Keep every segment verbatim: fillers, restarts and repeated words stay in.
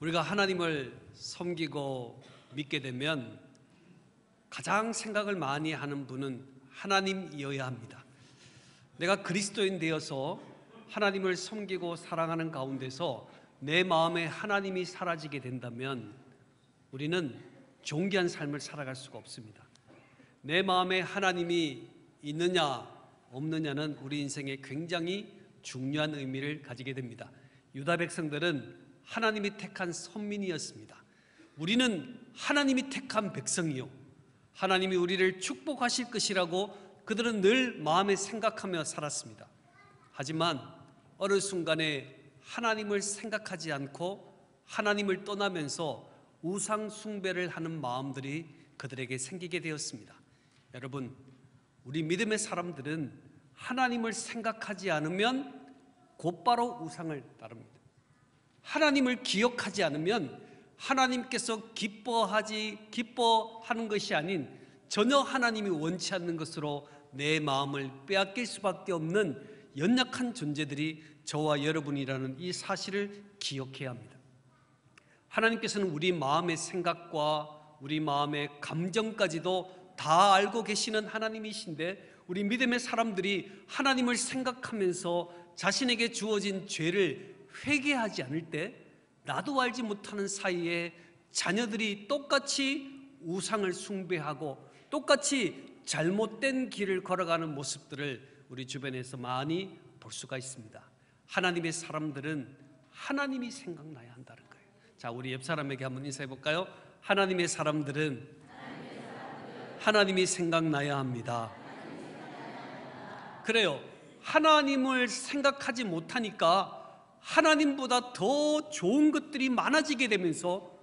우리가 하나님을 섬기고 믿게 되면 가장 생각을 많이 하는 분은 하나님이어야 합니다. 내가 그리스도인 되어서 하나님을 섬기고 사랑하는 가운데서 내 마음에 하나님이 사라지게 된다면 우리는 존귀한 삶을 살아갈 수가 없습니다. 내 마음에 하나님이 있느냐 없느냐는 우리 인생에 굉장히 중요한 의미를 가지게 됩니다. 유다 백성들은 하나님이 택한 선민이었습니다. 우리는 하나님이 택한 백성이요, 하나님이 우리를 축복하실 것이라고 그들은 늘 마음에 생각하며 살았습니다. 하지만 어느 순간에 하나님을 생각하지 않고 하나님을 떠나면서 우상 숭배를 하는 마음들이 그들에게 생기게 되었습니다. 여러분, 우리 믿음의 사람들은 하나님을 생각하지 않으면 곧바로 우상을 따릅니다. 하나님을 기억하지 않으면 하나님께서 기뻐하지, 기뻐하는 것이 아닌 전혀 하나님이 원치 않는 것으로 내 마음을 빼앗길 수밖에 없는 연약한 존재들이 저와 여러분이라는 이 사실을 기억해야 합니다. 하나님께서는 우리 마음의 생각과 우리 마음의 감정까지도 다 알고 계시는 하나님이신데 우리 믿음의 사람들이 하나님을 생각하면서 자신에게 주어진 죄를 회개하지 않을 때 나도 알지 못하는 사이에 자녀들이 똑같이 우상을 숭배하고 똑같이 잘못된 길을 걸어가는 모습들을 우리 주변에서 많이 볼 수가 있습니다. 하나님의 사람들은 하나님이 생각나야 한다는 거예요. 자, 우리 옆 사람에게 한번 인사해 볼까요? 하나님의 사람들은 하나님이 생각나야 합니다. 그래요, 하나님을 생각하지 못하니까 하나님보다 더 좋은 것들이 많아지게 되면서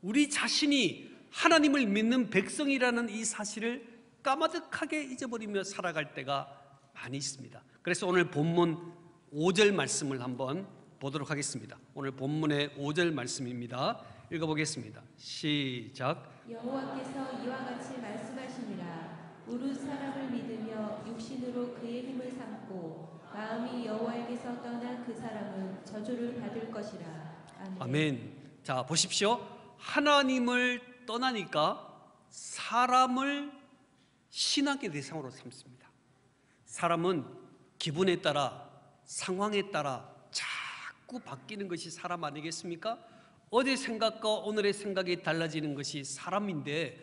우리 자신이 하나님을 믿는 백성이라는 이 사실을 까마득하게 잊어버리며 살아갈 때가 많이 있습니다. 그래서 오늘 본문 오 절 말씀을 한번 보도록 하겠습니다. 오늘 본문의 오 절 말씀입니다. 읽어보겠습니다. 시작. 여호와께서 이와 같이 말씀하시니라. 우르 사람을 믿으며 육신으로 그의 힘을 삼고 마음이 여호와에게서 떠난 그 사람은 저주를 받을 것이라. 아멘, 아멘. 자, 보십시오. 하나님을 떠나니까 사람을 신앙의 대상으로 삼습니다. 사람은 기분에 따라 상황에 따라 자꾸 바뀌는 것이 사람 아니겠습니까? 어제 생각과 오늘의 생각이 달라지는 것이 사람인데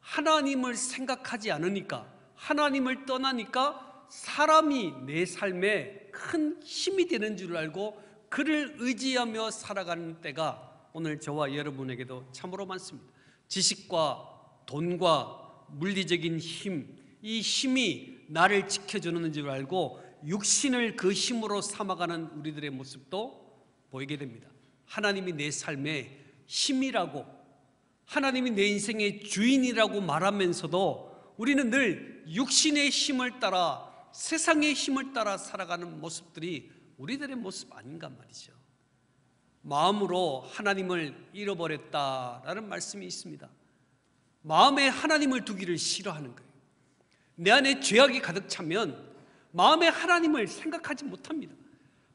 하나님을 생각하지 않으니까, 하나님을 떠나니까 사람이 내 삶에 큰 힘이 되는 줄 알고 그를 의지하며 살아가는 때가 오늘 저와 여러분에게도 참으로 많습니다. 지식과 돈과 물리적인 힘, 이 힘이 나를 지켜주는 줄 알고 육신을 그 힘으로 삼아가는 우리들의 모습도 보이게 됩니다. 하나님이 내 삶의 힘이라고, 하나님이 내 인생의 주인이라고 말하면서도 우리는 늘 육신의 힘을 따라, 세상의 힘을 따라 살아가는 모습들이 우리들의 모습 아닌가 말이죠. 마음으로 하나님을 잃어버렸다라는 말씀이 있습니다. 마음에 하나님을 두기를 싫어하는 거예요. 내 안에 죄악이 가득 차면 마음에 하나님을 생각하지 못합니다.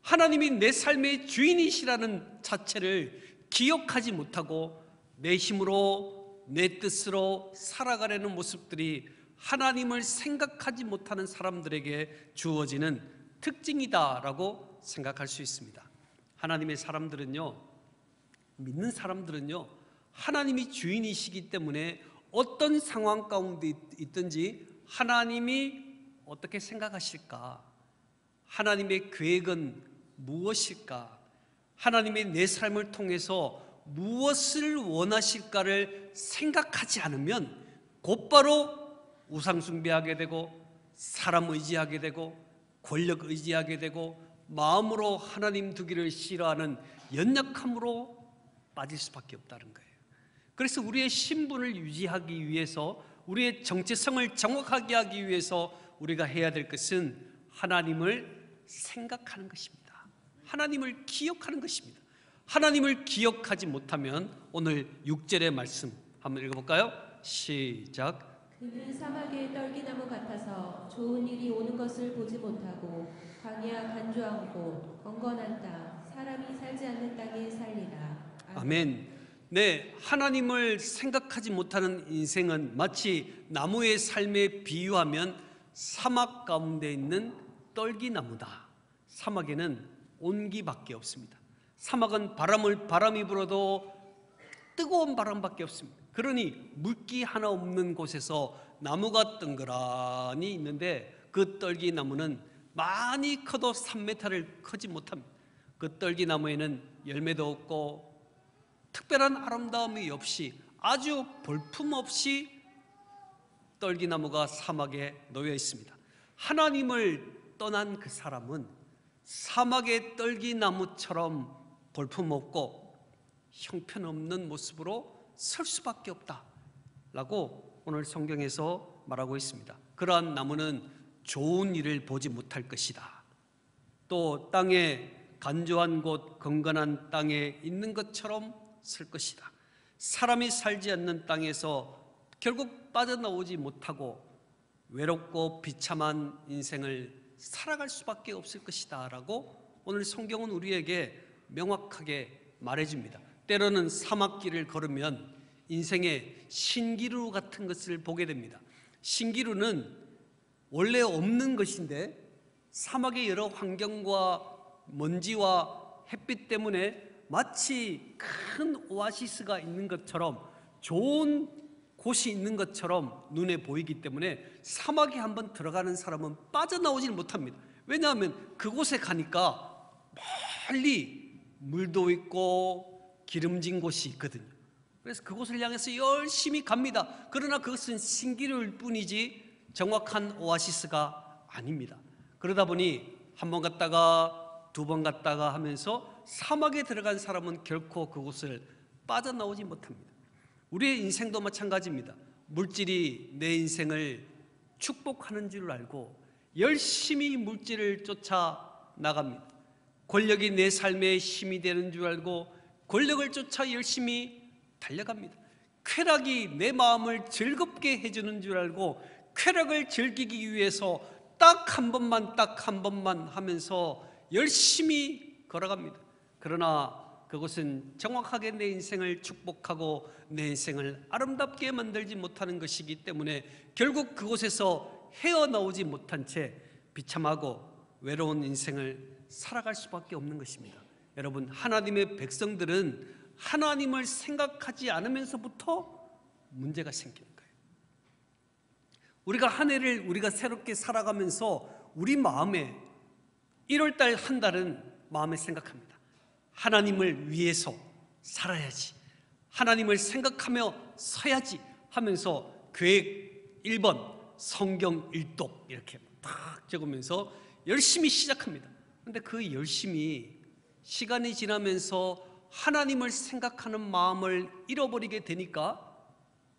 하나님이 내 삶의 주인이시라는 자체를 기억하지 못하고 내 힘으로 내 뜻으로 살아가려는 모습들이 하나님을 생각하지 못하는 사람들에게 주어지는 특징이다라고 생각할 수 있습니다. 하나님의 사람들은요, 믿는 사람들은요, 하나님이 주인이시기 때문에 어떤 상황 가운데 있든지 하나님이 어떻게 생각하실까? 하나님의 계획은 무엇일까? 하나님이 내 삶을 통해서 무엇을 원하실까를 생각하지 않으면 곧바로 우상 숭배하게 되고 사람 의지하게 되고 권력 의지하게 되고 마음으로 하나님 두기를 싫어하는 연약함으로 빠질 수밖에 없다는 거예요. 그래서 우리의 신분을 유지하기 위해서, 우리의 정체성을 정확하게 하기 위해서 우리가 해야 될 것은 하나님을 생각하는 것입니다. 하나님을 기억하는 것입니다. 하나님을 기억하지 못하면 오늘 육 절의 말씀 한번 읽어볼까요? 시작. 그는 사막의 떨기나무 같아서 좋은 일이 오는 것을 보지 못하고 광야 간조한 곳, 건건한 땅, 사람이 살지 않는 땅에 살리라. 아멘. 네, 하나님을 생각하지 못하는 인생은 마치 나무의 삶에 비유하면 사막 가운데 있는 떨기나무다. 사막에는 온기밖에 없습니다. 사막은 바람을 바람이 불어도 뜨거운 바람밖에 없습니다. 그러니 물기 하나 없는 곳에서 나무가 덩그러니 있는데 그 떨기나무는 많이 커도 삼 미터를 크지 못합니다. 그 떨기나무에는 열매도 없고 특별한 아름다움이 없이 아주 볼품없이 떨기나무가 사막에 놓여 있습니다. 하나님을 떠난 그 사람은 사막의 떨기나무처럼 볼품없고 형편없는 모습으로 설 수밖에 없다라고 오늘 성경에서 말하고 있습니다. 그러한 나무는 좋은 일을 보지 못할 것이다. 또 땅에 간조한 곳 건건한 땅에 있는 것처럼 설 것이다. 사람이 살지 않는 땅에서 결국 빠져나오지 못하고 외롭고 비참한 인생을 살아갈 수밖에 없을 것이다 라고 오늘 성경은 우리에게 명확하게 말해줍니다. 때로는 사막길을 걸으면 인생의 신기루 같은 것을 보게 됩니다. 신기루는 원래 없는 것인데 사막의 여러 환경과 먼지와 햇빛 때문에 마치 큰 오아시스가 있는 것처럼 좋은 곳이 있는 것처럼 눈에 보이기 때문에 사막에 한번 들어가는 사람은 빠져나오지는 못합니다. 왜냐하면 그곳에 가니까 멀리 물도 있고 기름진 곳이 있거든요. 그래서 그곳을 향해서 열심히 갑니다. 그러나 그것은 신기루일 뿐이지 정확한 오아시스가 아닙니다. 그러다 보니 한 번 갔다가 두 번 갔다가 하면서 사막에 들어간 사람은 결코 그곳을 빠져나오지 못합니다. 우리의 인생도 마찬가지입니다. 물질이 내 인생을 축복하는 줄 알고 열심히 물질을 쫓아 나갑니다. 권력이 내 삶의 힘이 되는 줄 알고 권력을 쫓아 열심히 달려갑니다. 쾌락이 내 마음을 즐겁게 해주는 줄 알고 쾌락을 즐기기 위해서 딱 한 번만 딱 한 번만 하면서 열심히 걸어갑니다. 그러나 그것은 정확하게 내 인생을 축복하고 내 인생을 아름답게 만들지 못하는 것이기 때문에 결국 그곳에서 헤어나오지 못한 채 비참하고 외로운 인생을 살아갈 수밖에 없는 것입니다. 여러분, 하나님의 백성들은 하나님을 생각하지 않으면서부터 문제가 생깁니다. 우리가 한 해를 우리가 새롭게 살아가면서 우리 마음에 일월달 한 달은 마음에 생각합니다. 하나님을 위해서 살아야지, 하나님을 생각하며 서야지 하면서 계획 일 번 성경 일독 이렇게 탁 적으면서 열심히 시작합니다. 그런데 그 열심히 시간이 지나면서 하나님을 생각하는 마음을 잃어버리게 되니까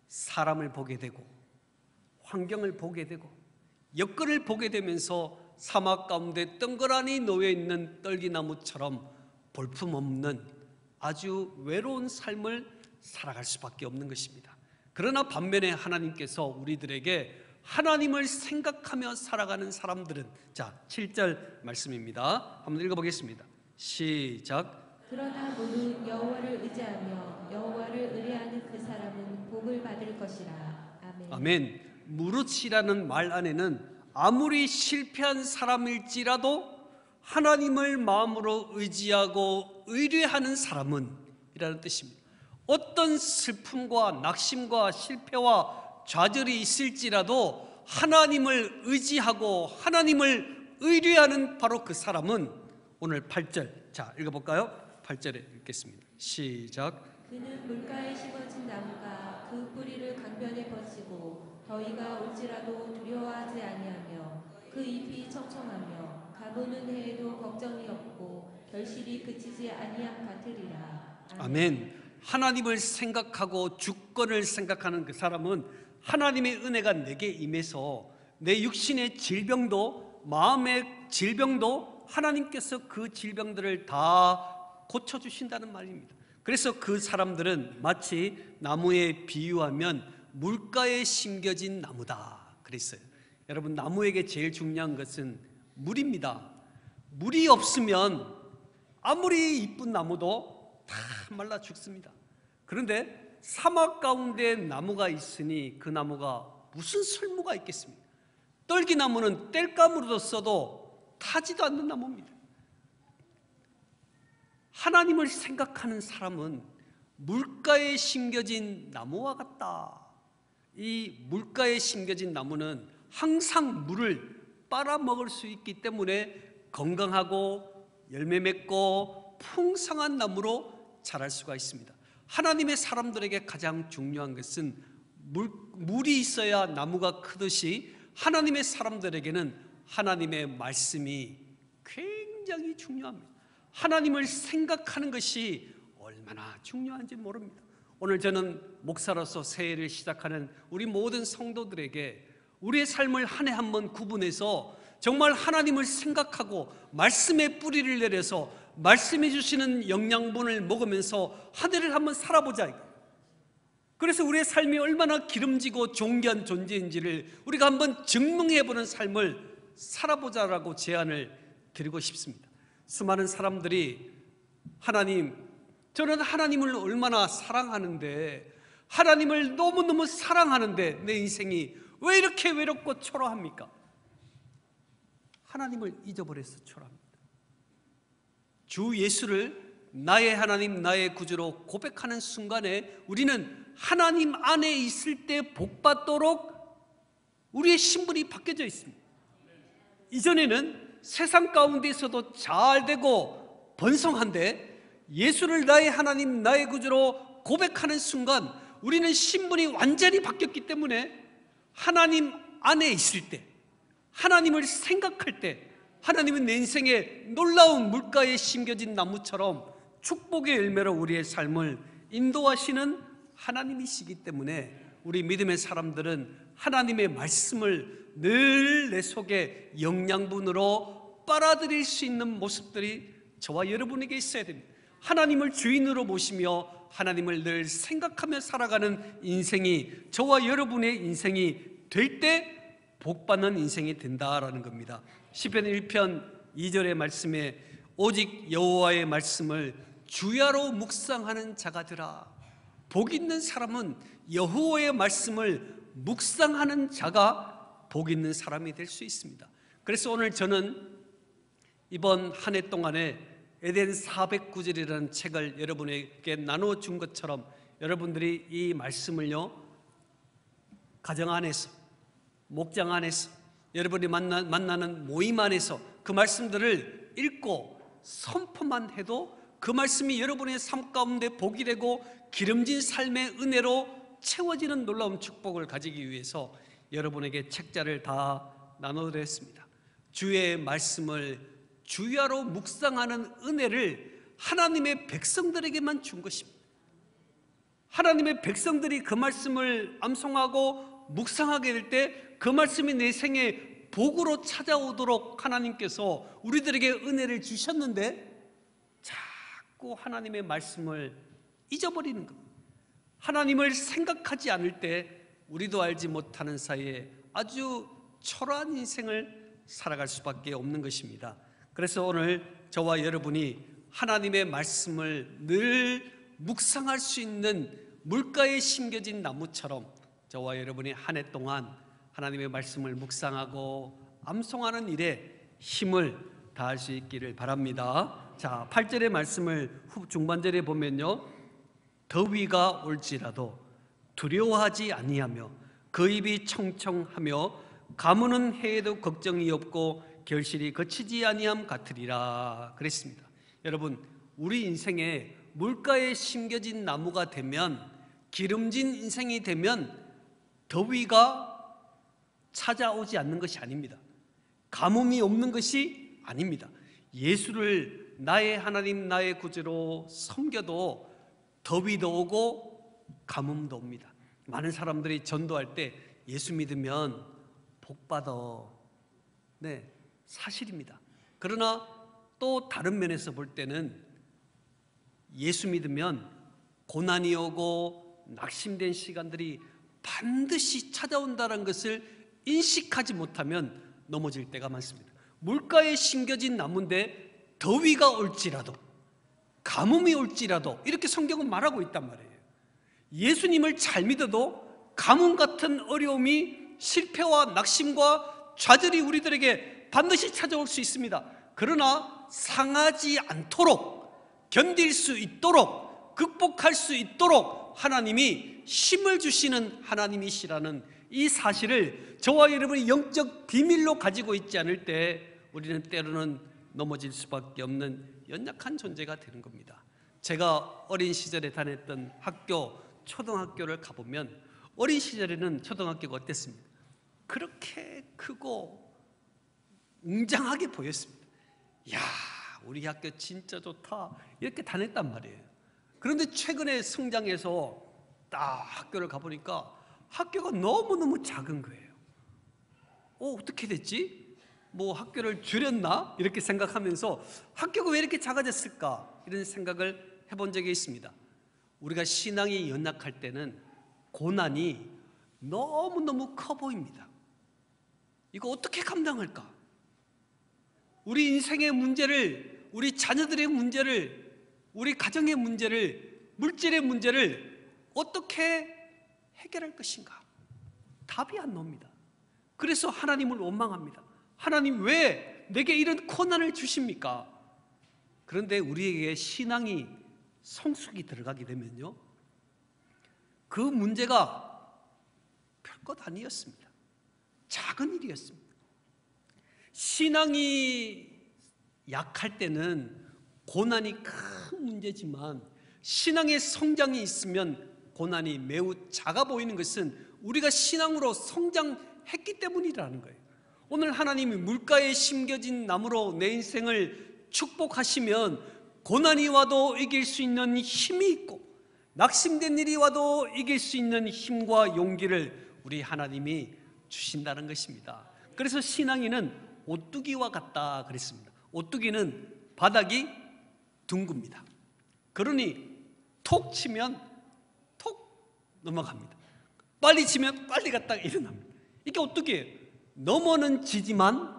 사람을 보게 되고 환경을 보게 되고 여건을 보게 되면서 사막 가운데 덩그러니 놓여있는 떨기나무처럼 볼품없는 아주 외로운 삶을 살아갈 수밖에 없는 것입니다. 그러나 반면에 하나님께서 우리들에게 하나님을 생각하며 살아가는 사람들은, 자, 칠 절 말씀입니다. 한번 읽어보겠습니다. 시작. 그러나 모든 여호와를 의지하며 여호와를 의뢰하는 그 사람은 복을 받을 것이라. 아멘, 아멘. 무릇이라는 말 안에는 아무리 실패한 사람일지라도 하나님을 마음으로 의지하고 의뢰하는 사람은 이라는 뜻입니다. 어떤 슬픔과 낙심과 실패와 좌절이 있을지라도 하나님을 의지하고 하나님을 의뢰하는 바로 그 사람은, 오늘 팔 절, 자 읽어볼까요? 팔 절에 읽겠습니다. 시작. 그는 물가에 심어진 나무가 그 뿌리를 강변에 뻗치고 더위가 올지라도 두려워하지 아니하며 그 잎이 청청하며 가보는 해에도 걱정이 없고 결실이 그치지 아니함 같으리라. 아멘. 아멘. 하나님을 생각하고 주권을 생각하는 그 사람은 하나님의 은혜가 내게 임해서 내 육신의 질병도 마음의 질병도 하나님께서 그 질병들을 다 고쳐주신다는 말입니다. 그래서 그 사람들은 마치 나무에 비유하면 물가에 심겨진 나무다 그랬어요. 여러분, 나무에게 제일 중요한 것은 물입니다. 물이 없으면 아무리 이쁜 나무도 다 다 말라 죽습니다. 그런데 사막 가운데 나무가 있으니 그 나무가 무슨 쓸모가 있겠습니까? 떨기나무는 땔감으로도 써도 타지도 않는 나무입니다. 하나님을 생각하는 사람은 물가에 심겨진 나무와 같다. 이 물가에 심겨진 나무는 항상 물을 빨아먹을 수 있기 때문에 건강하고 열매 맺고 풍성한 나무로 자랄 수가 있습니다. 하나님의 사람들에게 가장 중요한 것은 물, 물이 있어야 나무가 크듯이 하나님의 사람들에게는 하나님의 말씀이 굉장히 중요합니다. 하나님을 생각하는 것이 얼마나 중요한지 모릅니다. 오늘 저는 목사로서 새해를 시작하는 우리 모든 성도들에게 우리의 삶을 한 해 한 번 구분해서 정말 하나님을 생각하고 말씀의 뿌리를 내려서 말씀해 주시는 영양분을 먹으면서 한 해를 한번 살아보자. 그래서 우리의 삶이 얼마나 기름지고 존귀한 존재인지를 우리가 한번 증명해보는 삶을 살아보자라고 제안을 드리고 싶습니다. 수많은 사람들이 하나님, 저는 하나님을 얼마나 사랑하는데, 하나님을 너무너무 사랑하는데 내 인생이 왜 이렇게 외롭고 초라합니까? 하나님을 잊어버려서 초라합니다. 주 예수를 나의 하나님, 나의 구주로 고백하는 순간에 우리는 하나님 안에 있을 때 복받도록 우리의 신분이 바뀌어져 있습니다. 이전에는 세상 가운데서도 잘 되고 번성한데 예수를 나의 하나님, 나의 구주로 고백하는 순간 우리는 신분이 완전히 바뀌었기 때문에 하나님 안에 있을 때, 하나님을 생각할 때 하나님은 내 인생에 놀라운 물가에 심겨진 나무처럼 축복의 열매로 우리의 삶을 인도하시는 하나님이시기 때문에 우리 믿음의 사람들은 하나님의 말씀을 늘 내 속에 영양분으로 빨아들일 수 있는 모습들이 저와 여러분에게 있어야 됩니다. 하나님을 주인으로 모시며 하나님을 늘 생각하며 살아가는 인생이, 저와 여러분의 인생이 될 때 복받는 인생이 된다라는 겁니다. 시편 일 편 이 절의 말씀에 오직 여호와의 말씀을 주야로 묵상하는 자가들아, 복 있는 사람은 여호와의 말씀을 묵상하는 자가 복 있는 사람이 될 수 있습니다. 그래서 오늘 저는 이번 한 해 동안에 에덴 사백구 절이라는 책을 여러분에게 나눠준 것처럼 여러분들이 이 말씀을요, 가정 안에서, 목장 안에서, 여러분이 만나, 만나는 모임 안에서 그 말씀들을 읽고 선포만 해도 그 말씀이 여러분의 삶 가운데 복이 되고 기름진 삶의 은혜로 채워지는 놀라운 축복을 가지기 위해서 여러분에게 책자를 다 나눠드렸습니다. 주의 말씀을 주야로 묵상하는 은혜를 하나님의 백성들에게만 준 것입니다. 하나님의 백성들이 그 말씀을 암송하고 묵상하게 될 때 그 말씀이 내 생에 복으로 찾아오도록 하나님께서 우리들에게 은혜를 주셨는데 자꾸 하나님의 말씀을 잊어버리는 겁니다. 하나님을 생각하지 않을 때 우리도 알지 못하는 사이에 아주 초라한 인생을 살아갈 수밖에 없는 것입니다. 그래서 오늘 저와 여러분이 하나님의 말씀을 늘 묵상할 수 있는 물가에 심겨진 나무처럼 저와 여러분이 한 해 동안 하나님의 말씀을 묵상하고 암송하는 일에 힘을 다할 수 있기를 바랍니다. 자, 팔 절의 말씀을 중반절에 보면요, 더위가 올지라도 두려워하지 아니하며 그 입이 청청하며 가무는 해에도 걱정이 없고 결실이 거치지 아니함 같으리라 그랬습니다. 여러분, 우리 인생에 물가에 심겨진 나무가 되면, 기름진 인생이 되면 더위가 찾아오지 않는 것이 아닙니다. 가뭄이 없는 것이 아닙니다. 예수를 나의 하나님, 나의 구주로 섬겨도 더위도 오고 가뭄도 옵니다. 많은 사람들이 전도할 때 예수 믿으면 복받아. 네, 사실입니다. 그러나 또 다른 면에서 볼 때는 예수 믿으면 고난이 오고 낙심된 시간들이 반드시 찾아온다는 것을 인식하지 못하면 넘어질 때가 많습니다. 물가에 심겨진 나무인데 더위가 올지라도 가뭄이 올지라도, 이렇게 성경은 말하고 있단 말이에요. 예수님을 잘 믿어도 가뭄 같은 어려움이, 실패와 낙심과 좌절이 우리들에게 반드시 찾아올 수 있습니다. 그러나 상하지 않도록, 견딜 수 있도록, 극복할 수 있도록 하나님이 힘을 주시는 하나님이시라는 이 사실을 저와 여러분이 영적 비밀로 가지고 있지 않을 때 우리는 때로는 넘어질 수밖에 없는 연약한 존재가 되는 겁니다. 제가 어린 시절에 다녔던 학교, 초등학교를 가보면, 어린 시절에는 초등학교가 어땠습니다? 그렇게 크고 웅장하게 보였습니다. 이야, 우리 학교 진짜 좋다, 이렇게 다녔단 말이에요. 그런데 최근에 성장해서 딱 학교를 가보니까 학교가 너무너무 작은 거예요. 어, 어떻게 됐지? 뭐 학교를 줄였나? 이렇게 생각하면서 학교가 왜 이렇게 작아졌을까? 이런 생각을 해본 적이 있습니다. 우리가 신앙이 연약할 때는 고난이 너무너무 커 보입니다. 이거 어떻게 감당할까? 우리 인생의 문제를, 우리 자녀들의 문제를, 우리 가정의 문제를, 물질의 문제를 어떻게 해결할 것인가? 답이 안 나옵니다. 그래서 하나님을 원망합니다. 하나님, 왜 내게 이런 고난을 주십니까? 그런데 우리에게 신앙이 성숙이 들어가게 되면요, 그 문제가 별것 아니었습니다. 작은 일이었습니다. 신앙이 약할 때는 고난이 큰 문제지만, 신앙의 성장이 있으면 고난이 매우 작아 보이는 것은 우리가 신앙으로 성장했기 때문이라는 거예요. 오늘 하나님이 물가에 심겨진 나무로 내 인생을 축복하시면 고난이 와도 이길 수 있는 힘이 있고, 낙심된 일이 와도 이길 수 있는 힘과 용기를 우리 하나님이 주신다는 것입니다. 그래서 신앙인은 오뚜기와 같다 그랬습니다. 오뚜기는 바닥이 둥굽니다. 그러니 톡 치면 넘어갑니다. 빨리 치면 빨리 갔다가 일어납니다. 이게 어떻게 넘어는 지지만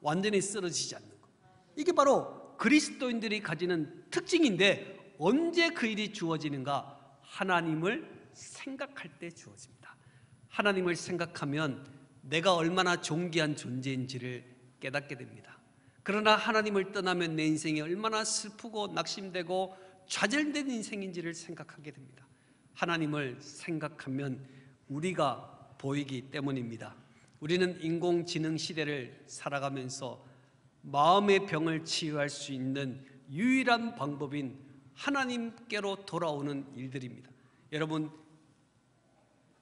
완전히 쓰러지지 않는 것, 이게 바로 그리스도인들이 가지는 특징인데, 언제 그 일이 주어지는가? 하나님을 생각할 때 주어집니다. 하나님을 생각하면 내가 얼마나 존귀한 존재인지를 깨닫게 됩니다. 그러나 하나님을 떠나면 내 인생이 얼마나 슬프고 낙심되고 좌절된 인생인지를 생각하게 됩니다. 하나님을 생각하면 우리가 보이기 때문입니다. 우리는 인공지능 시대를 살아가면서 마음의 병을 치유할 수 있는 유일한 방법인 하나님께로 돌아오는 일들입니다. 여러분,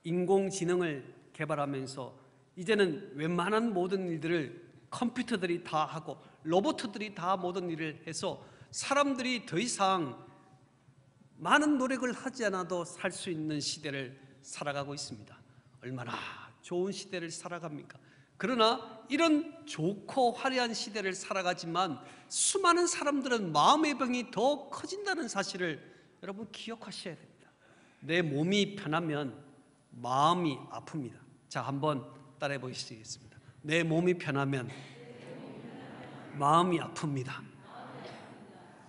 인공지능을 개발하면서 이제는 웬만한 모든 일들을 컴퓨터들이 다 하고 로봇들이 다 모든 일을 해서 사람들이 더 이상 많은 노력을 하지 않아도 살 수 있는 시대를 살아가고 있습니다. 얼마나 좋은 시대를 살아갑니까? 그러나 이런 좋고 화려한 시대를 살아가지만 수많은 사람들은 마음의 병이 더 커진다는 사실을 여러분 기억하셔야 됩니다. 내 몸이 편하면 마음이 아픕니다. 자, 한번 따라해 보시겠습니다. 내 몸이 편하면 마음이 아픕니다.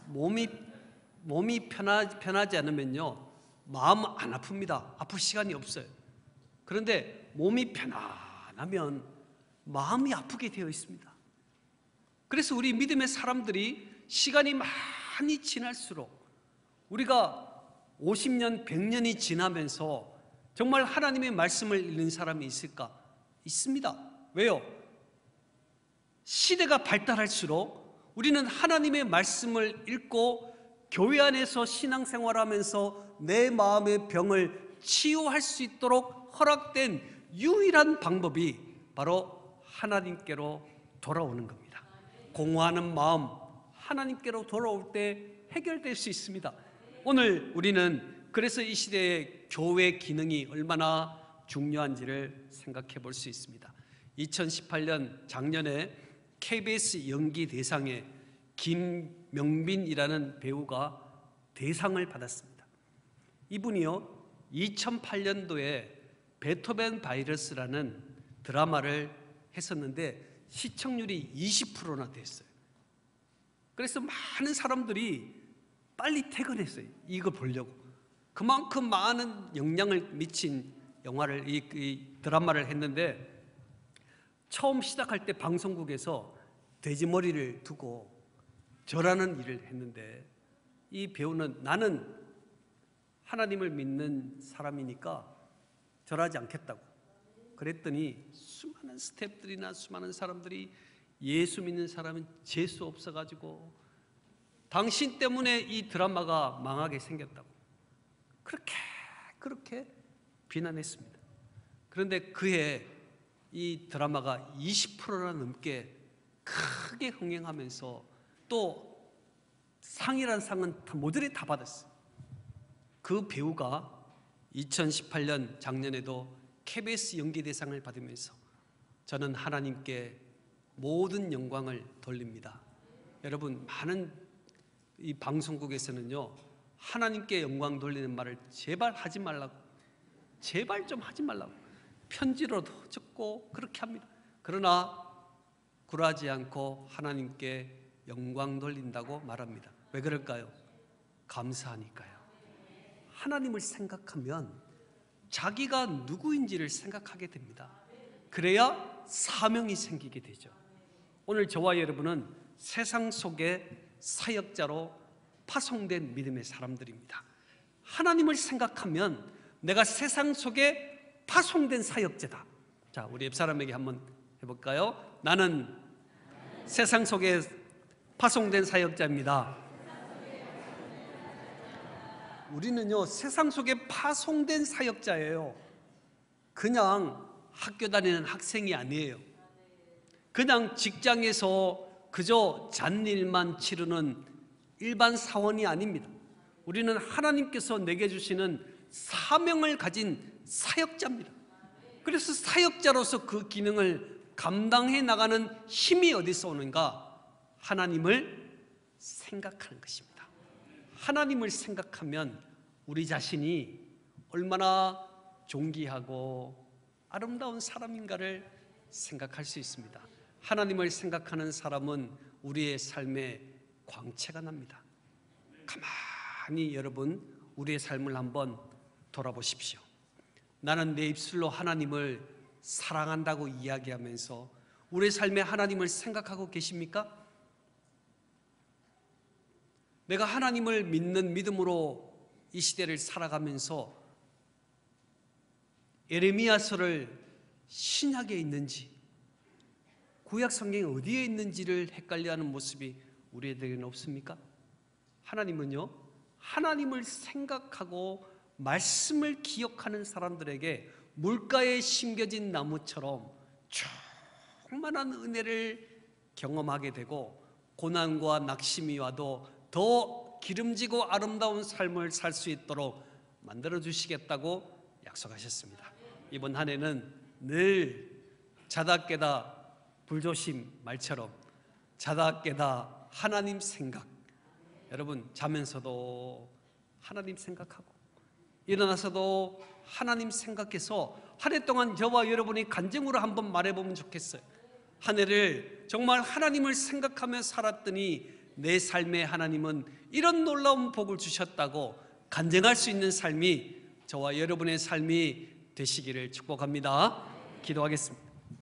몸이 몸이 편하, 편하지 않으면요, 마음 안 아픕니다. 아플 시간이 없어요. 그런데 몸이 편안하면 마음이 아프게 되어 있습니다. 그래서 우리 믿음의 사람들이 시간이 많이 지날수록, 우리가 오십 년, 백 년이 지나면서 정말 하나님의 말씀을 읽는 사람이 있을까? 있습니다. 왜요? 시대가 발달할수록 우리는 하나님의 말씀을 읽고 교회 안에서 신앙생활하면서 내 마음의 병을 치유할 수 있도록 허락된 유일한 방법이 바로 하나님께로 돌아오는 겁니다. 공허하는 마음, 하나님께로 돌아올 때 해결될 수 있습니다. 오늘 우리는 그래서 이 시대의 교회 기능이 얼마나 중요한지를 생각해 볼 수 있습니다. 이천십팔 년 작년에 케이비에스 연기 대상에 김명빈이라는 배우가 대상을 받았습니다. 이분이요, 이천팔 년도에 베토벤 바이러스라는 드라마를 했었는데 시청률이 이십 퍼센트나 됐어요. 그래서 많은 사람들이 빨리 퇴근했어요. 이거 보려고. 그만큼 많은 영향을 미친 영화를, 이, 이 드라마를 했는데, 처음 시작할 때 방송국에서 돼지머리를 두고 절하는 일을 했는데, 이 배우는 나는 하나님을 믿는 사람이니까 절하지 않겠다고 그랬더니, 수많은 스태프들이나 수많은 사람들이 예수 믿는 사람은 재수 없어가지고 당신 때문에 이 드라마가 망하게 생겼다고 그렇게 그렇게 비난했습니다. 그런데 그해 이 드라마가 이십 퍼센트나 넘게 크게 흥행하면서 또 상이란 상은 모조리 다 받았어요. 그 배우가 이천십팔 년 작년에도 케이비에스 연기대상을 받으면서 저는 하나님께 모든 영광을 돌립니다. 여러분, 많은 이 방송국에서는요, 하나님께 영광 돌리는 말을 제발 하지 말라고, 제발 좀 하지 말라고 편지로도 적고 그렇게 합니다. 그러나 굴하지 않고 하나님께 영광 돌린다고 말합니다. 왜 그럴까요? 감사하니까요. 하나님을 생각하면 자기가 누구인지를 생각하게 됩니다. 그래야 사명이 생기게 되죠. 오늘 저와 여러분은 세상 속의 사역자로 파송된 믿음의 사람들입니다. 하나님을 생각하면 내가 세상 속에 파송된 사역자다. 자, 우리 옆사람에게 한번 해볼까요? 나는 세상 속에 파송된 사역자입니다. 우리는요, 세상 속에 파송된 사역자예요. 그냥 학교 다니는 학생이 아니에요. 그냥 직장에서 그저 잔일만 치르는 일반 사원이 아닙니다. 우리는 하나님께서 내게 주시는 사명을 가진 사역자입니다. 그래서 사역자로서 그 기능을 감당해 나가는 힘이 어디서 오는가? 하나님을 생각하는 것입니다. 하나님을 생각하면 우리 자신이 얼마나 존귀하고 아름다운 사람인가를 생각할 수 있습니다. 하나님을 생각하는 사람은 우리의 삶에 광채가 납니다. 가만히 여러분, 우리의 삶을 한번 돌아보십시오. 나는 내 입술로 하나님을 사랑한다고 이야기하면서 우리의 삶에 하나님을 생각하고 계십니까? 내가 하나님을 믿는 믿음으로 이 시대를 살아가면서 예레미야서를 신약에 있는지 구약 성경이 어디에 있는지를 헷갈려하는 모습이 우리에게는 없습니까? 하나님은요, 하나님을 생각하고 말씀을 기억하는 사람들에게 물가에 심겨진 나무처럼 충만한 은혜를 경험하게 되고, 고난과 낙심이 와도 더 기름지고 아름다운 삶을 살 수 있도록 만들어주시겠다고 약속하셨습니다. 이번 한 해는 늘 자다 깨다 불조심 말처럼 자다 깨다 하나님 생각, 여러분 자면서도 하나님 생각하고 일어나서도 하나님 생각해서 한 해 동안 저와 여러분이 간증으로 한번 말해보면 좋겠어요. 한 해를 정말 하나님을 생각하며 살았더니 내 삶에 하나님은 이런 놀라운 복을 주셨다고 간증할 수 있는 삶이 저와 여러분의 삶이 되시기를 축복합니다. 기도하겠습니다.